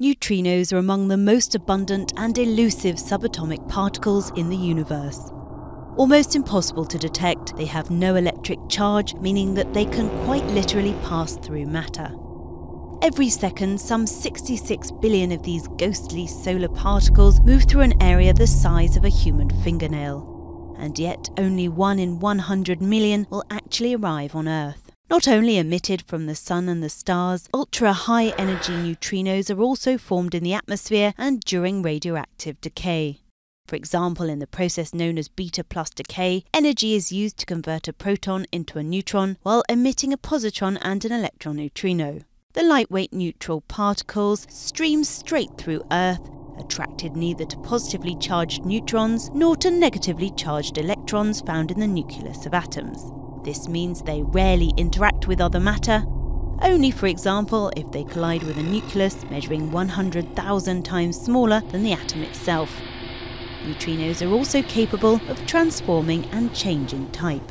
Neutrinos are among the most abundant and elusive subatomic particles in the universe. Almost impossible to detect, they have no electric charge, meaning that they can quite literally pass through matter. Every second, some 66 billion of these ghostly solar particles move through an area the size of a human fingernail. And yet, only 1 in 100 million will actually arrive on Earth. Not only emitted from the sun and the stars, ultra-high-energy neutrinos are also formed in the atmosphere and during radioactive decay. For example, in the process known as beta-plus decay, energy is used to convert a proton into a neutron while emitting a positron and an electron neutrino. The lightweight neutral particles stream straight through Earth, attracted neither to positively charged neutrons nor to negatively charged electrons found in the nucleus of atoms. This means they rarely interact with other matter, only, for example, if they collide with a nucleus measuring 100,000 times smaller than the atom itself. Neutrinos are also capable of transforming and changing type.